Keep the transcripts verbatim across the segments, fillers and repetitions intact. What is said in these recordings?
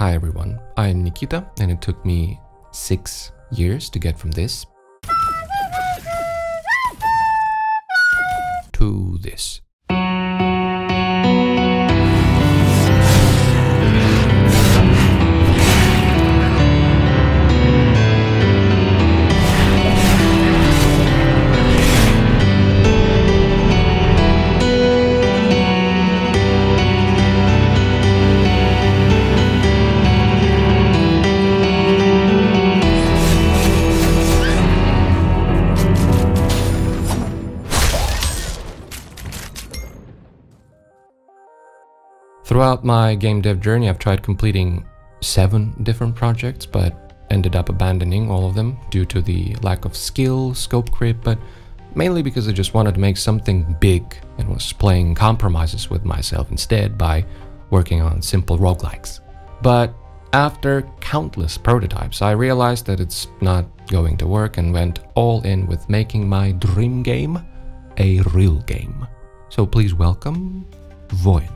Hi everyone, I'm Nikita, and it took me six years to get from this to this. Throughout my game dev journey, I've tried completing seven different projects, but ended up abandoning all of them due to the lack of skill, scope creep, but mainly because I just wanted to make something big and was playing compromises with myself instead by working on simple roguelikes. But after countless prototypes, I realized that it's not going to work and went all in with making my dream game a real game. So please welcome Void.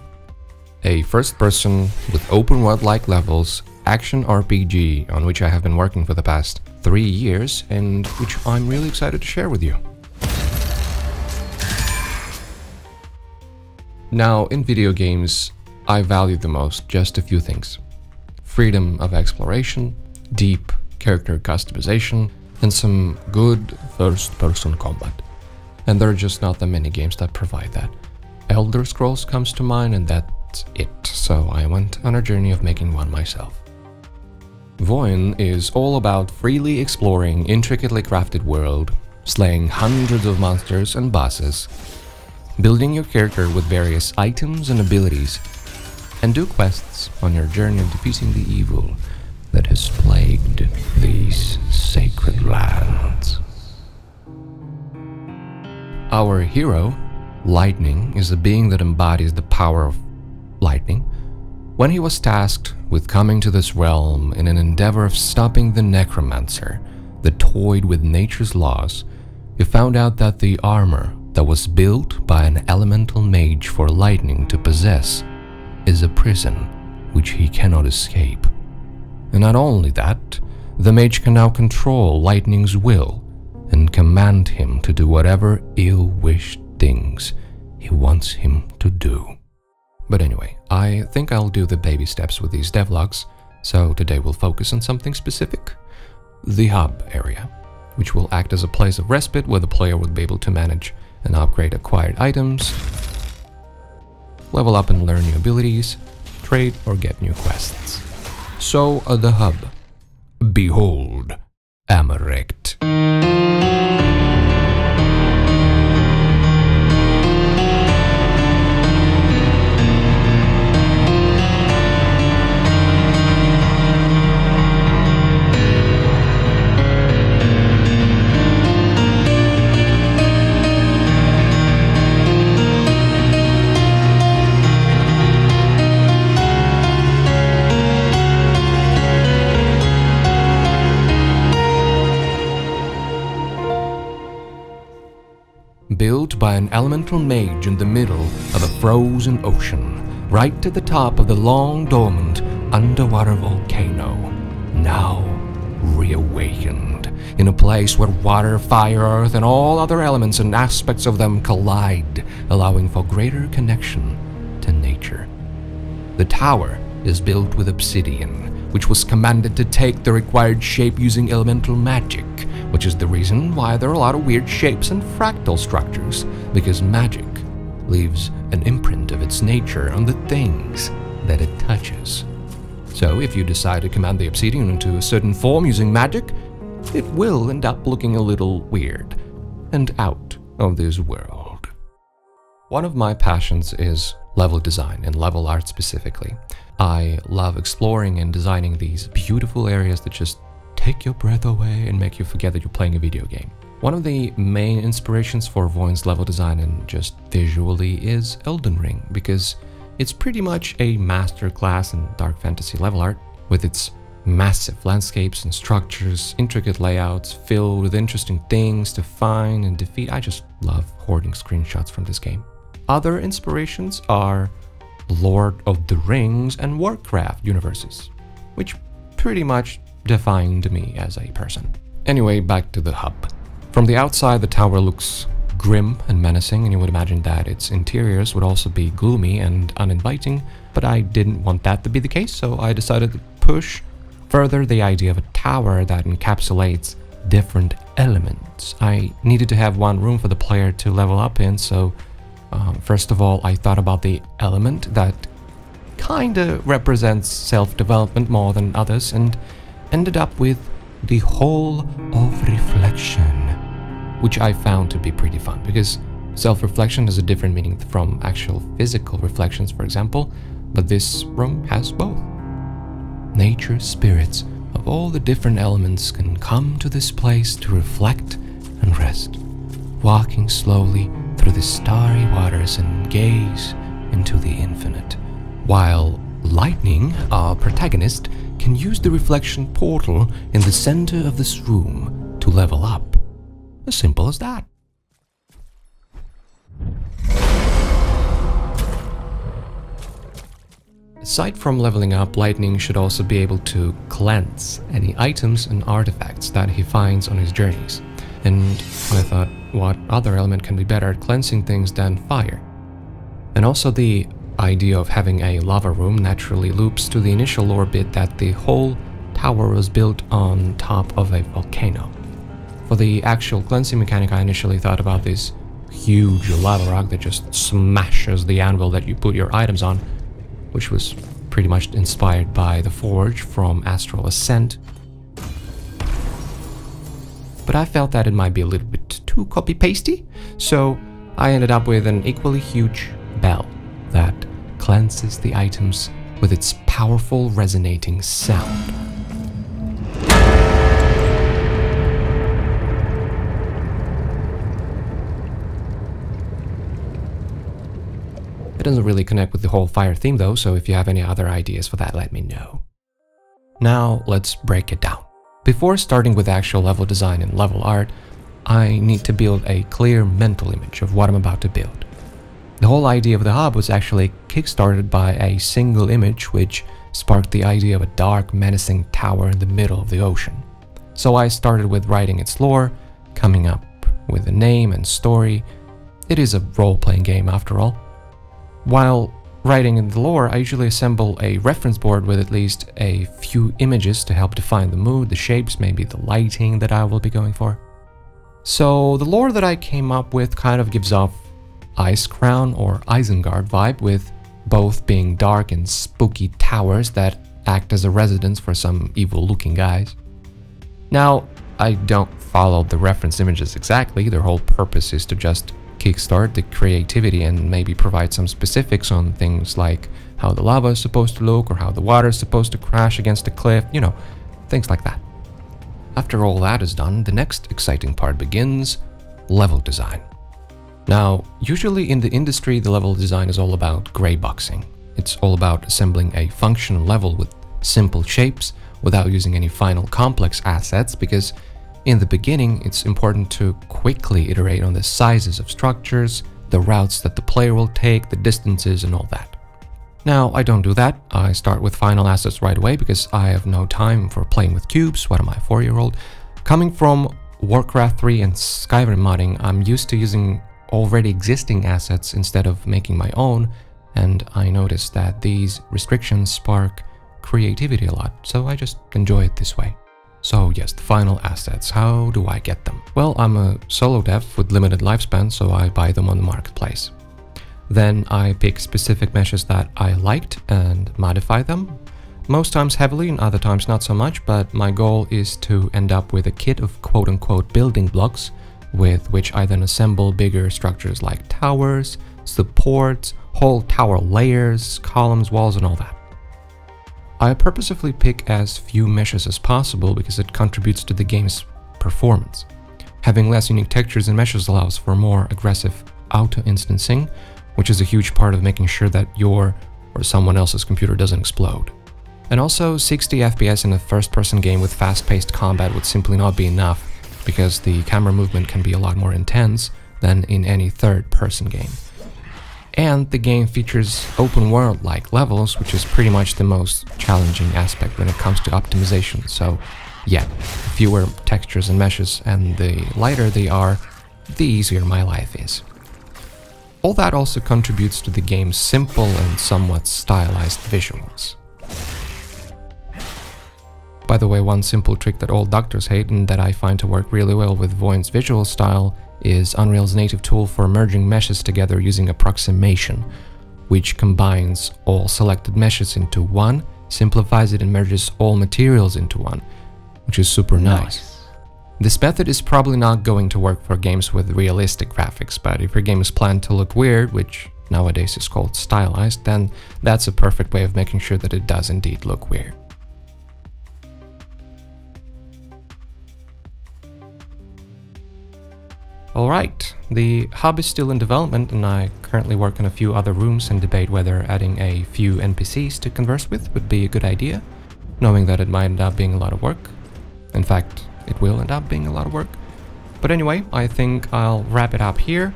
A first-person, with open-world-like levels, action R P G on which I have been working for the past three years and which I'm really excited to share with you. Now, in video games, I value the most just a few things. Freedom of exploration, deep character customization, and some good first-person combat. And there are just not that many games that provide that. Elder Scrolls comes to mind, and that it, so I went on a journey of making one myself. VOIN is all about freely exploring intricately crafted world, slaying hundreds of monsters and bosses, building your character with various items and abilities, and do quests on your journey of defeating the evil that has plagued these sacred lands. Our hero, Lightning, is a being that embodies the power of Lightning, when he was tasked with coming to this realm in an endeavor of stopping the necromancer that toyed with nature's laws, he found out that the armor that was built by an elemental mage for Lightning to possess is a prison which he cannot escape. And not only that, the mage can now control Lightning's will and command him to do whatever ill-wished things he wants him to do. But anyway, I think I'll do the baby steps with these devlogs, so today we'll focus on something specific. The hub area, which will act as a place of respite where the player will be able to manage and upgrade acquired items, level up and learn new abilities, trade or get new quests. So uh, the hub. Behold, AMARICT. Built by an elemental mage in the middle of a frozen ocean, right at the top of the long dormant underwater volcano, now reawakened, in a place where water, fire, earth, and all other elements and aspects of them collide, allowing for greater connection to nature. The tower is built with obsidian, which was commanded to take the required shape using elemental magic, which is the reason why there are a lot of weird shapes and fractal structures, because magic leaves an imprint of its nature on the things that it touches. So if you decide to command the obsidian into a certain form using magic, it will end up looking a little weird and out of this world. One of my passions is level design and level art specifically. I love exploring and designing these beautiful areas that just take your breath away and make you forget that you're playing a video game. One of the main inspirations for VOIN's level design and just visually is Elden Ring, because it's pretty much a masterclass in dark fantasy level art, with its massive landscapes and structures, intricate layouts filled with interesting things to find and defeat. I just love hoarding screenshots from this game. Other inspirations are Lord of the Rings and Warcraft universes. which pretty much defined me as a person. Anyway, back to the hub. From the outside, the tower looks grim and menacing, and you would imagine that its interiors would also be gloomy and uninviting, but I didn't want that to be the case, so I decided to push further the idea of a tower that encapsulates different elements. I needed to have one room for the player to level up in, so um, first of all, I thought about the element that kinda represents self-development more than others, and ended up with the Hall of Reflection, which I found to be pretty fun, because self-reflection has a different meaning from actual physical reflections, for example, but this room has both. Nature spirits of all the different elements can come to this place to reflect and rest, walking slowly through the starry waters and gaze into the infinite, while Lightning, our protagonist, can use the reflection portal in the center of this room to level up. As simple as that. Aside from leveling up, Lightning should also be able to cleanse any items and artifacts that he finds on his journeys. And I thought, what other element can be better at cleansing things than fire? And also the idea of having a lava room naturally loops to the initial orbit that the whole tower was built on top of a volcano. For the actual cleansing mechanic, I initially thought about this huge lava rock that just smashes the anvil that you put your items on, which was pretty much inspired by the forge from Astral Ascent. But I felt that it might be a little bit too copy-pasty, so I ended up with an equally huge bell that cleanses the items with its powerful resonating sound. It doesn't really connect with the whole fire theme though, so if you have any other ideas for that, let me know. Now let's break it down. Before starting with actual level design and level art, I need to build a clear mental image of what I'm about to build. The whole idea of the hub was actually kickstarted by a single image which sparked the idea of a dark, menacing tower in the middle of the ocean. So I started with writing its lore, coming up with a name and story. It is a role-playing game after all. While writing in the lore, I usually assemble a reference board with at least a few images to help define the mood, the shapes, maybe the lighting that I will be going for. So the lore that I came up with kind of gives off Ice Crown or Isengard vibe, with both being dark and spooky towers that act as a residence for some evil-looking guys. Now, I don't follow the reference images exactly. Their whole purpose is to just kickstart the creativity and maybe provide some specifics on things like how the lava is supposed to look or how the water is supposed to crash against a cliff, you know, things like that. After all that is done, the next exciting part begins: level design. Now, usually in the industry, the level design is all about greyboxing. It's all about assembling a functional level with simple shapes without using any final complex assets, because in the beginning, it's important to quickly iterate on the sizes of structures, the routes that the player will take, the distances, and all that. Now, I don't do that. I start with final assets right away because I have no time for playing with cubes. What am I, a four-year-old? Coming from Warcraft three and Skyrim modding, I'm used to using already existing assets instead of making my own, and I noticed that these restrictions spark creativity a lot, so I just enjoy it this way. So yes, the final assets, how do I get them? Well, I'm a solo dev with limited lifespan, so I buy them on the marketplace. Then I pick specific measures that I liked and modify them, most times heavily and other times not so much, but my goal is to end up with a kit of quote-unquote building blocks with which I then assemble bigger structures like towers, supports, whole tower layers, columns, walls, and all that. I purposefully pick as few meshes as possible because it contributes to the game's performance. Having less unique textures and meshes allows for more aggressive auto-instancing, which is a huge part of making sure that your or someone else's computer doesn't explode. And also, sixty F P S in a first-person game with fast-paced combat would simply not be enough, because the camera movement can be a lot more intense than in any third-person game. And the game features open world-like levels, which is pretty much the most challenging aspect when it comes to optimization. So yeah, fewer textures and meshes, and the lighter they are, the easier my life is. All that also contributes to the game's simple and somewhat stylized visuals. By the way, one simple trick that all doctors hate and that I find to work really well with VOIN's visual style is Unreal's native tool for merging meshes together using approximation, which combines all selected meshes into one, simplifies it, and merges all materials into one, which is super nice. nice. This method is probably not going to work for games with realistic graphics, but if your game is planned to look weird, which nowadays is called stylized, then that's a perfect way of making sure that it does indeed look weird. Alright, the hub is still in development and I currently work on a few other rooms and debate whether adding a few N P Cs to converse with would be a good idea, knowing that it might end up being a lot of work. In fact, it will end up being a lot of work. But anyway, I think I'll wrap it up here.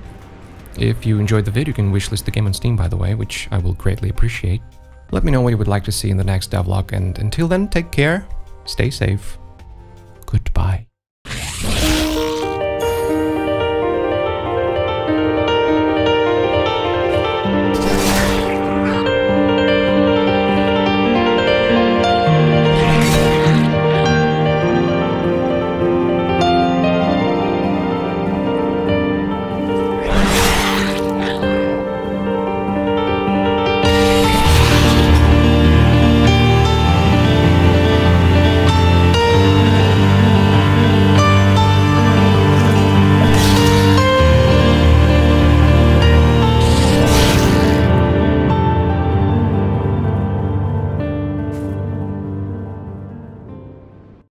If you enjoyed the video, you can wishlist the game on Steam, by the way, which I will greatly appreciate. Let me know what you would like to see in the next devlog, and until then, take care, stay safe, goodbye.